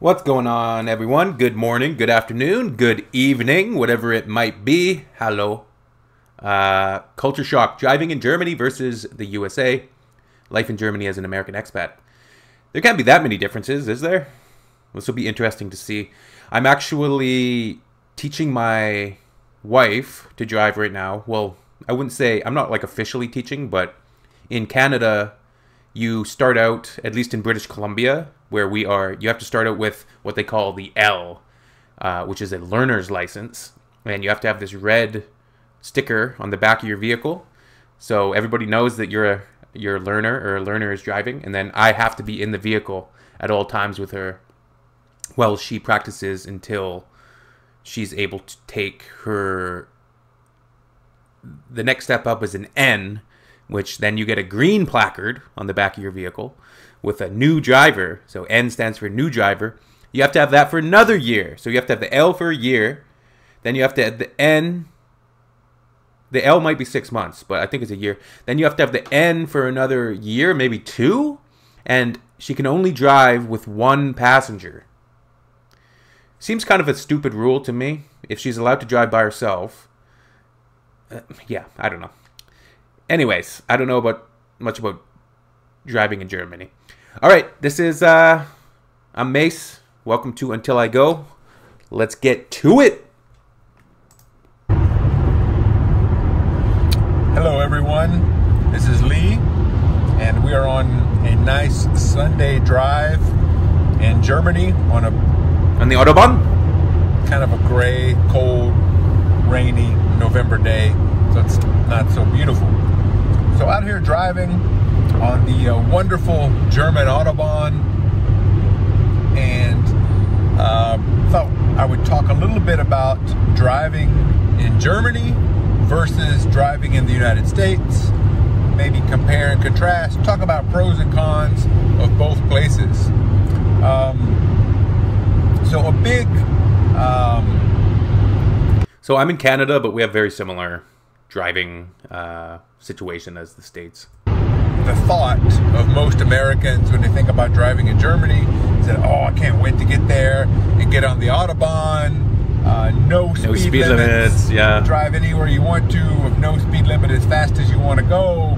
What's going on, everyone? Good morning, good afternoon, good evening, whatever it might be. Hello. Culture shock. Driving in Germany versus the USA. Life in Germany as an American expat. There can't be that many differences, is there? This will be interesting to see. I'm actually teaching my wife to drive right now. Well, I wouldn't say, I'm not like officially teaching, but in Canada, you start out, at least in British Columbia, where we are, you have to start out with what they call the L, which is a learner's license. And you have to have this red sticker on the back of your vehicle. So everybody knows that you're a learner or a learner is driving. And then I have to be in the vehicle at all times with her while she practices until she's able to take her... The next step up is an N, which then you get a green placard on the back of your vehicle with a new driver. So N stands for new driver. You have to have that for another year. So you have to have the L for a year. Then you have to have the N. The L might be 6 months, but I think it's a year. Then you have to have the N for another year, maybe two. And she can only drive with one passenger. Seems kind of a stupid rule to me. If she's allowed to drive by herself. Yeah, I don't know. Anyways, I don't know much about driving in Germany. All right, this is, I'm Mace. Welcome to Until I Go. Let's get to it. Hello, everyone. This is Lee, and we are on a nice Sunday drive in Germany on the Autobahn. Kind of a gray, cold, rainy November day, so it's not so beautiful. So out here driving on the wonderful German Autobahn, and thought I would talk a little bit about driving in Germany versus driving in the United States, maybe compare and contrast, talk about pros and cons of both places. So I'm in Canada, but we have very similar driving situation as the States. The thought of most Americans when they think about driving in Germany is that, oh, I can't wait to get there and get on the Autobahn, no speed limits. Yeah. Drive anywhere you want to with no speed limit, as fast as you want to go,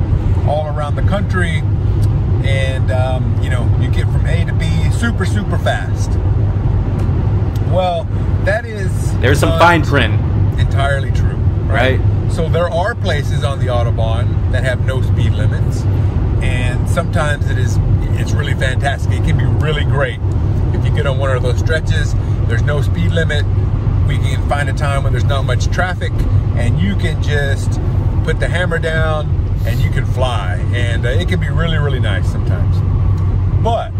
all around the country, and you know, you get from A to B super, super fast. Well, that is... There's some fine print. Entirely true. Right? So there are places on the Autobahn that have no speed limits, and sometimes it's really fantastic. It can be really great. If you get on one of those stretches, there's no speed limit, we can find a time when there's not much traffic, and you can just put the hammer down and you can fly, and it can be really, really nice sometimes. But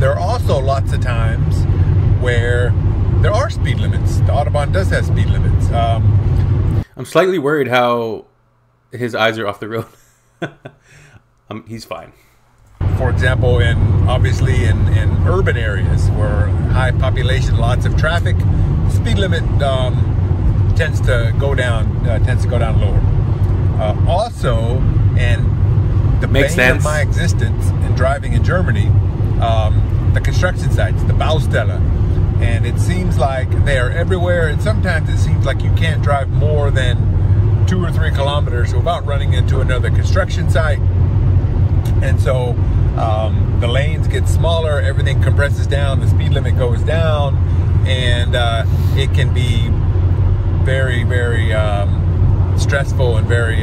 there are also lots of times where there are speed limits. The Autobahn does have speed limits. I'm slightly worried how his eyes are off the road. He's fine. For example, obviously in urban areas where high population, lots of traffic, speed limit tends to go down lower. Also, and the bane of my existence in driving in Germany, the construction sites, the Baustelle. And it seems like they are everywhere, and sometimes it seems like you can't drive more than 2 or 3 kilometers without running into another construction site. And so the lanes get smaller, everything compresses down, the speed limit goes down, and it can be very, very stressful and very,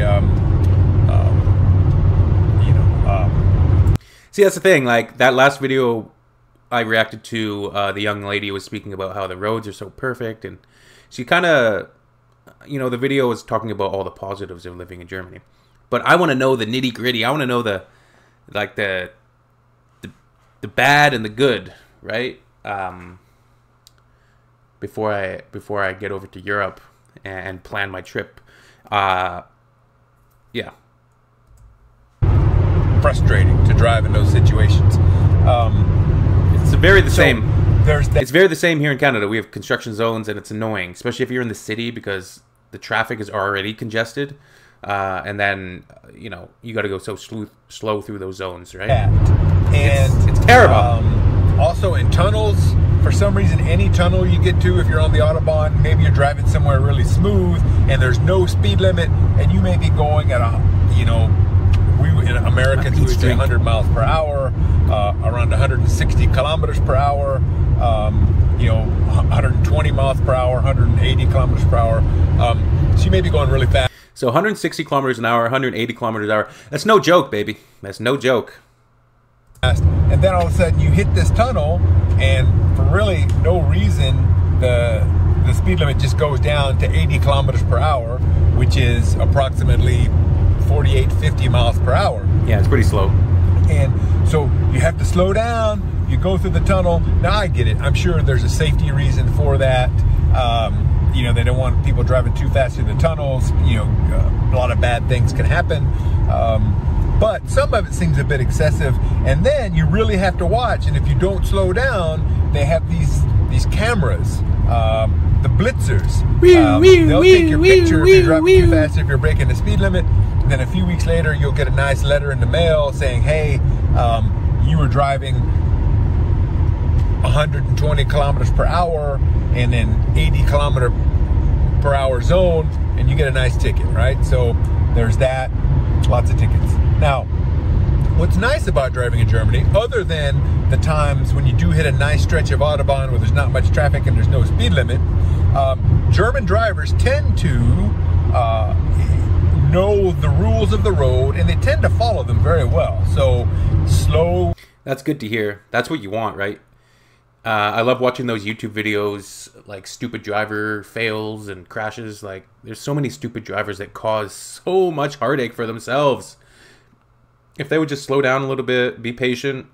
See, that's the thing, like that last video I reacted to, the young lady was speaking about how the roads are so perfect, and she kind of, you know, the video was talking about all the positives of living in Germany, but I want to know the nitty gritty. I want to know the bad and the good, right? Before I get over to Europe and plan my trip, yeah. Frustrating to drive in those situations. It's very the same. It's very the same here in Canada. We have construction zones, and it's annoying, especially if you're in the city, because the traffic is already congested, and then you know you got to go so slow through those zones, right? Yeah. And it's terrible. Also in some reason, any tunnel you get to, if you're on the Autobahn, maybe you're driving somewhere really smooth and there's no speed limit, and you may be going at a, you know, in Americans would say 100 miles per hour, around 160 kilometers per hour, you know, 120 miles per hour, 180 kilometers per hour. So you may be going really fast. So 160 kilometers an hour, 180 kilometers an hour. That's no joke, baby. That's no joke. And then all of a sudden you hit this tunnel, and for really no reason, the speed limit just goes down to 80 kilometers per hour, which is approximately 48, 50 miles per hour. Yeah, it's pretty slow. And so you have to slow down, you go through the tunnel. Now I get it. I'm sure there's a safety reason for that. You know, they don't want people driving too fast through the tunnels. You know, a lot of bad things can happen. But some of it seems a bit excessive. And then you really have to watch. And if you don't slow down, they have these cameras, the blitzers. They'll take your picture if you're driving too fast, if you're breaking the speed limit. Then a few weeks later, you'll get a nice letter in the mail saying, hey, you were driving 120 kilometers per hour in an 80 kilometer per hour zone, and you get a nice ticket, right? So there's that, lots of tickets. Now, what's nice about driving in Germany, other than the times when you do hit a nice stretch of Autobahn where there's not much traffic and there's no speed limit, German drivers tend to know the rules of the road, and they tend to follow them very well. So slow. That's good to hear. That's what you want, right? I love watching those YouTube videos, like stupid driver fails and crashes. Like, there's so many stupid drivers that cause so much heartache for themselves. If they would just slow down a little bit, be patient.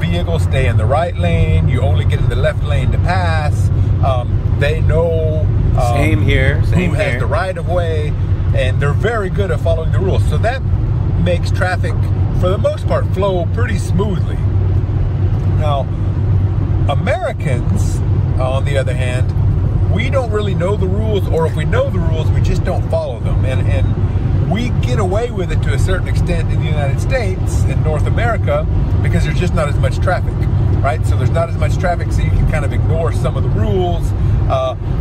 Vehicles stay in the right lane. You only get in the left lane to pass. They know same here. Same who has the right of way, and they're very good at following the rules. So that makes traffic, for the most part, flow pretty smoothly. Now, Americans, on the other hand, we don't really know the rules, or if we know the rules, we just don't follow them. And we get away with it to a certain extent in the United States, in North America, because there's just not as much traffic, right? So there's not as much traffic, so you can kind of ignore some of the rules.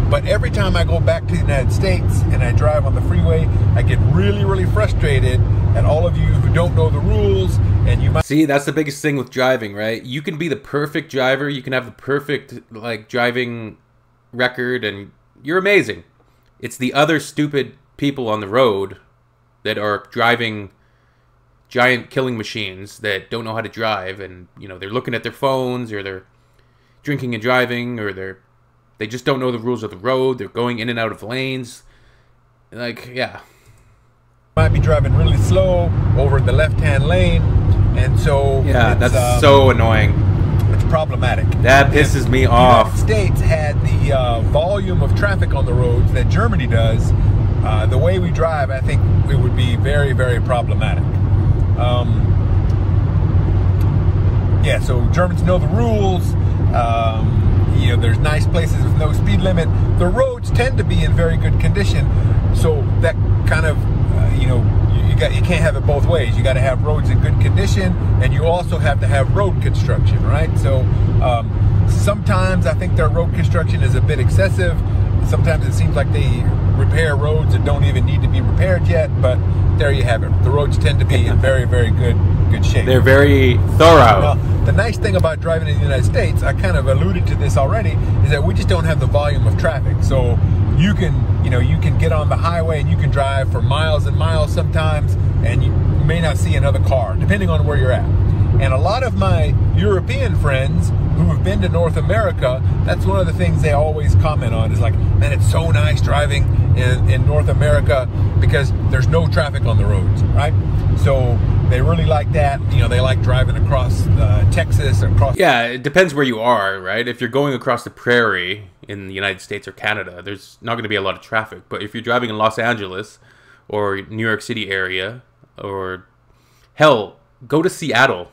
But every time I go back to the United States and I drive on the freeway, I get really, really frustrated at all of you who don't know the rules. And you might see, that's the biggest thing with driving, right? You can be the perfect driver, you can have the perfect driving record, and you're amazing. It's the other stupid people on the road that are driving giant killing machines that don't know how to drive, and you know, they're looking at their phones, or they're drinking and driving, or they just don't know the rules of the road. They're going in and out of lanes. Like, yeah. Might be driving really slow over the left-hand lane, and so yeah, that's so annoying. It's problematic. That pisses me off. If the United States had the volume of traffic on the roads that Germany does, the way we drive, I think it would be very, very problematic. Yeah, so Germans know the rules. You know, there's nice places with no speed limit. The roads tend to be in very good condition, so that kind of, you know, you can't have it both ways. You got to have roads in good condition, and you also have to have road construction, right? So sometimes I think their road construction is a bit excessive. Sometimes it seems like they repair roads that don't even need to be repaired yet, but there you have it. The roads tend to be in very, very good shape. They're very thorough. Well, the nice thing about driving in the United States, I kind of alluded to this already, is that we just don't have the volume of traffic. So you can, you know, you can get on the highway and you can drive for miles and miles sometimes, and you may not see another car, depending on where you're at. And a lot of my European friends who have been to North America, that's one of the things they always comment on, is like, man, it's so nice driving in North America because there's no traffic on the roads, right? So they really like that. You know, they like driving across Texas or across... Yeah, it depends where you are, right? If you're going across the prairie in the United States or Canada, there's not going to be a lot of traffic. But if you're driving in Los Angeles or New York City area, or hell, go to Seattle.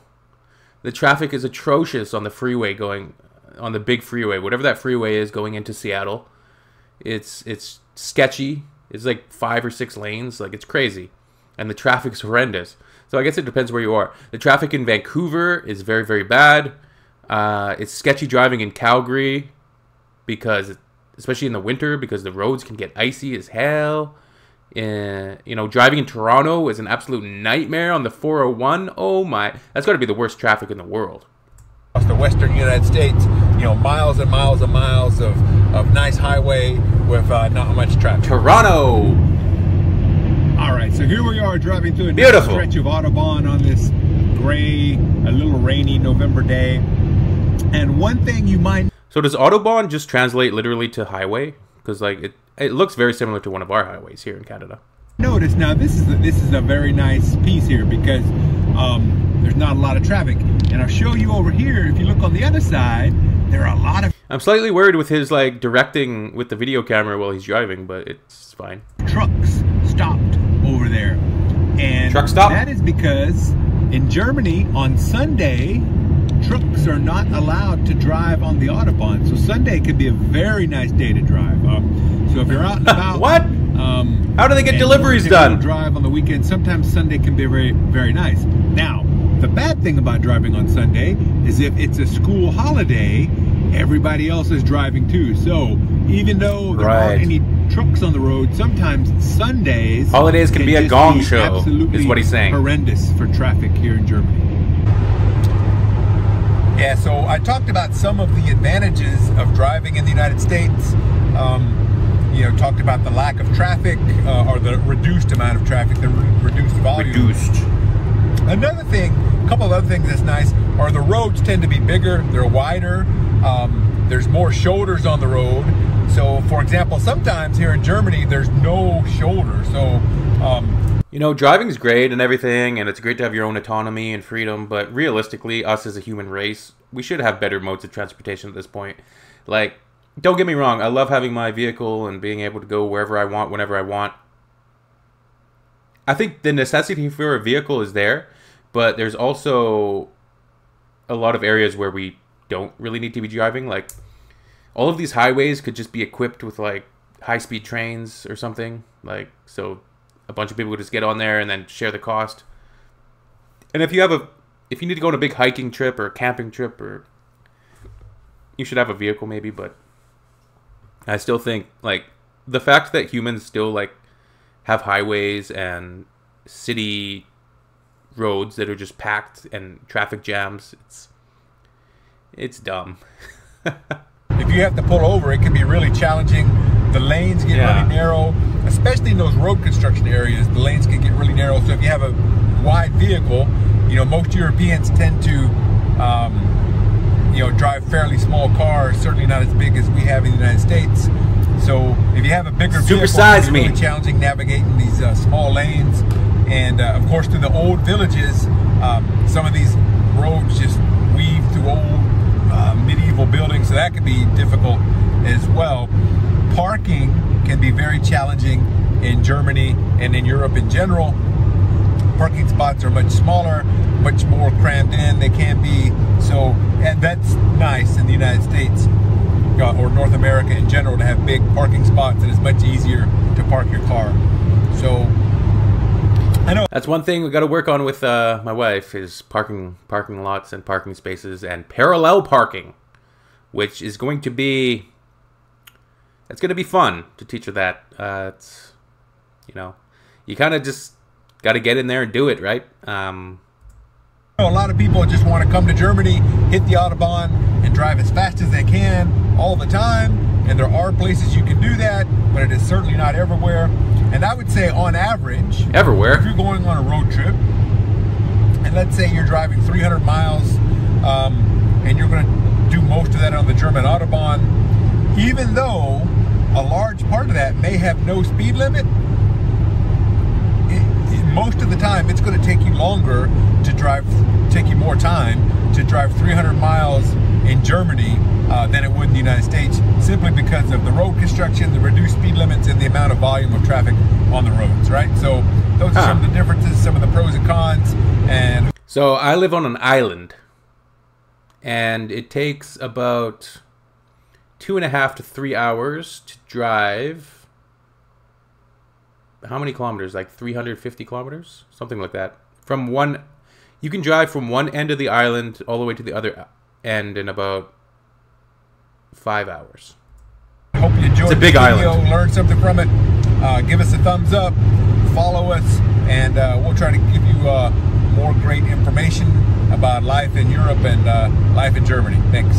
The traffic is atrocious on the freeway going, on the big freeway, whatever that freeway is going into Seattle. It's sketchy. It's like 5 or 6 lanes. Like, it's crazy. And the traffic's horrendous. So I guess it depends where you are. The traffic in Vancouver is very, very bad. It's sketchy driving in Calgary, because especially in the winter, because the roads can get icy as hell. You know, driving in Toronto is an absolute nightmare on the 401. Oh my, that's got to be the worst traffic in the world. Across the western United States, you know, miles and miles and miles of nice highway with not much traffic. Toronto. All right, so here we are driving through a beautiful stretch of Autobahn on this gray, a little rainy November day. And one thing you might... So does Autobahn just translate literally to highway? Because like it looks very similar to one of our highways here in Canada. Notice now this is a very nice piece here because there's not a lot of traffic. And I'll show you over here, if you look on the other side, there are a lot of... I'm slightly worried with his like directing with the video camera while he's driving, but it's fine. Trucks stopped over there. And truck stop? That is because in Germany on Sunday, trucks are not allowed to drive on the Autobahn, so Sunday could be a very nice day to drive. So if you're out and about, what? How do they get deliveries done? Drive on the weekend. Sometimes Sunday can be very, very nice. Now, the bad thing about driving on Sunday is if it's a school holiday, everybody else is driving too. So even though there aren't any trucks on the road, sometimes Sundays holidays can be a gong show. Is what he's saying. Horrendous for traffic here in Germany. Yeah, so I talked about some of the advantages of driving in the United States. You know, talked about the lack of traffic or the reduced amount of traffic, the reduced volume. Reduced. Another thing, a couple of other things that's nice are the roads tend to be bigger, they're wider, there's more shoulders on the road. So, for example, sometimes here in Germany, there's no shoulder. So, you know, driving's great and everything, and it's great to have your own autonomy and freedom, but realistically, us as a human race, we should have better modes of transportation at this point. Like, don't get me wrong, I love having my vehicle and being able to go wherever I want, whenever I want. I think the necessity for a vehicle is there, but there's also a lot of areas where we don't really need to be driving. Like, all of these highways could just be equipped with, like, high-speed trains or something. Like, so... a bunch of people would just get on there and then share the cost. And if you have if you need to go on a big hiking trip or a camping trip, or you should have a vehicle maybe, but I still think like the fact that humans still like have highways and city roads that are just packed and traffic jams, it's dumb. If you have to pull over, it can be really challenging. The lanes get really narrow, especially in those road construction areas. The lanes can get really narrow. So if you have a wide vehicle, you know, most Europeans tend to, you know, drive fairly small cars, certainly not as big as we have in the United States. So if you have a bigger vehicle, it's really challenging navigating these small lanes. And of course, through the old villages, some of these roads just weave through old medieval buildings. So that could be difficult as well. Parking can be very challenging in Germany and in Europe in general. Parking spots are much smaller, much more crammed in. They can be so, and that's nice in the United States or North America in general to have big parking spots, and it's much easier to park your car. So, I know that's one thing we got to work on with my wife is parking lots and parking spaces and parallel parking, which is going to be. It's going to be fun to teach her that. It's, you know, you kind of just got to get in there and do it, right? A lot of people just want to come to Germany, hit the Autobahn, and drive as fast as they can all the time. And there are places you can do that, but it is certainly not everywhere. And I would say on average, everywhere. If you're going on a road trip, and let's say you're driving 300 miles, and you're going to do most of that on the German Autobahn, even though a large part of that may have no speed limit, most of the time it's going to take you longer to drive, take you more time to drive 300 miles in Germany than it would in the United States, simply because of the road construction, the reduced speed limits, and the amount of volume of traffic on the roads, right? So those are some of the differences, some of the pros and cons. And so I live on an island, and it takes about 2.5 to 3 hours to drive. How many kilometers? Like 350 kilometers? Something like that. From one... You can drive from one end of the island all the way to the other end in about 5 hours. Hope you enjoyed the video. Learned something from it. Give us a thumbs up, follow us, and we'll try to give you more great information about life in Europe and life in Germany. Thanks.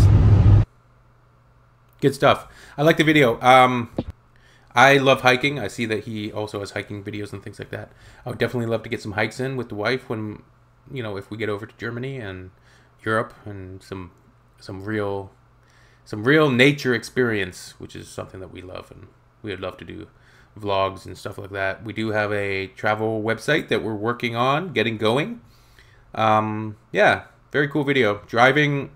Good stuff. I like the video. I love hiking. I see that he also has hiking videos and things like that. I would definitely love to get some hikes in with the wife when, you know, if we get over to Germany and Europe, and some real nature experience, which is something that we love, and we would love to do vlogs and stuff like that. We do have a travel website that we're working on getting going. Yeah, very cool video. Driving,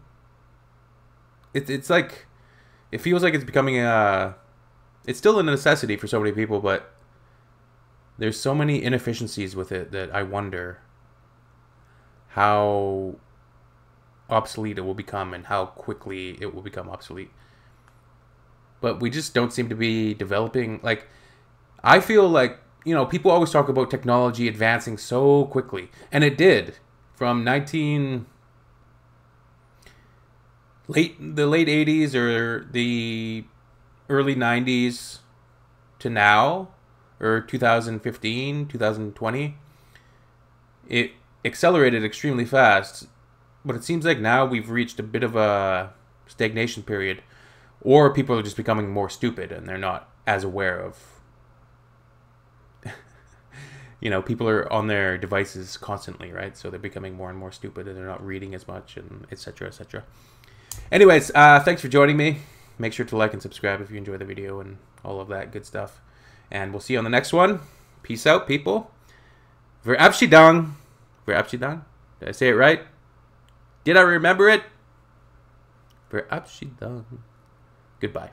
it's like, it feels like it's becoming a, it's still a necessity for so many people, but there's so many inefficiencies with it that I wonder how obsolete it will become and how quickly it will become obsolete. But we just don't seem to be developing. Like, I feel like, you know, people always talk about technology advancing so quickly, and it did from the late 80s or the early 90s to now, or 2015, 2020. It accelerated extremely fast, but it seems like now we've reached a bit of a stagnation period, or people are just becoming more stupid and they're not as aware of, you know, people are on their devices constantly, right? So they're becoming more and more stupid, and they're not reading as much, and etc., etc. Anyways, thanks for joining me. Make sure to like and subscribe if you enjoy the video and all of that good stuff. And we'll see you on the next one. Peace out, people. Ver Abschiedung. Ver Abschiedung? Did I say it right? Did I remember it? Ver Abschiedung. Goodbye.